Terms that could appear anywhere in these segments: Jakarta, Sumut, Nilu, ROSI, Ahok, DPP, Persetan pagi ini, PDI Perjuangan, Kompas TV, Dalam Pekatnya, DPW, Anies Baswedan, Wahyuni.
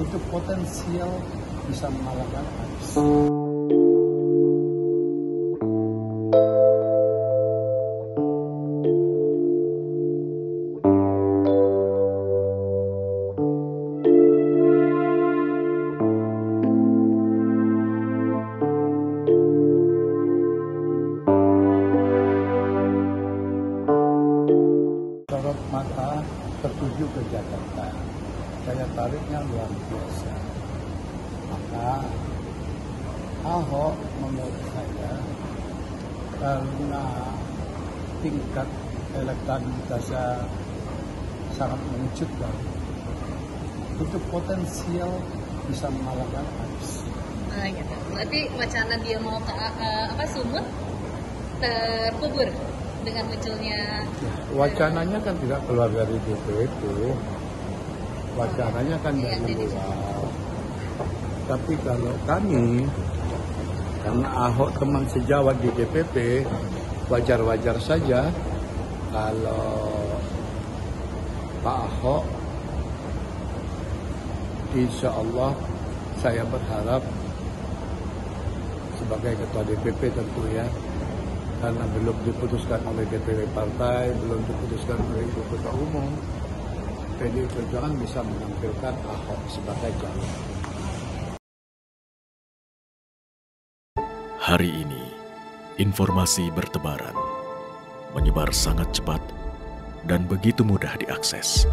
itu potensial bisa mengalahkan Anies. Mata tertuju ke Jakarta, daya tariknya luar biasa. Maka Ahok menurut saya, karena tingkat elektabilitasnya sangat mengejutkan, itu potensial bisa mengalahkan Anies. Nah gitu, berarti wacana dia mau ke Sumut terkubur dengan munculnya. Wacananya kan tidak keluar dari DPP, wacananya kan dari luar. Tapi kalau kami, karena Ahok teman sejawat di DPP, wajar-wajar saja kalau Pak Ahok, insya Allah saya berharap sebagai ketua DPP tentu ya, karena belum diputuskan oleh DPW Partai, belum diputuskan oleh Ibu Ketua Umum, PDI Perjuangan bisa menampilkan Ahok sebagai calon. Hari ini, informasi bertebaran, menyebar sangat cepat, dan begitu mudah diakses.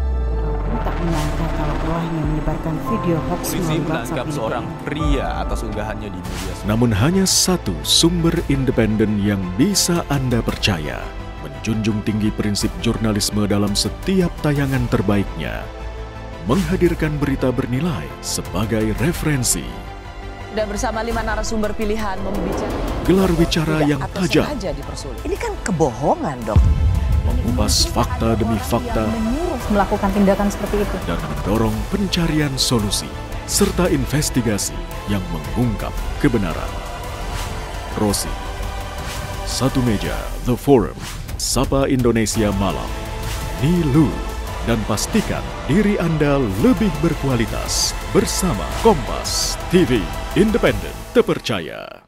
Tak menyangka kalau Wahyuni menyebarkan video hoax. Polisi menangkap seorang pria atas unggahannya di media sosial. Namun hanya satu sumber independen yang bisa Anda percaya, menjunjung tinggi prinsip jurnalisme dalam setiap tayangan terbaiknya, menghadirkan berita bernilai sebagai referensi. Dan bersama 5 narasumber pilihan membicarakan gelar bicara yang tajam. Ini kan kebohongan, Dok. Mengupas fakta demi fakta, melakukan tindakan seperti itu, dan mendorong pencarian solusi serta investigasi yang mengungkap kebenaran. ROSI, Satu Meja, The Forum, Sapa Indonesia Malam, Nilu, dan pastikan diri Anda lebih berkualitas bersama Kompas TV, independen, terpercaya.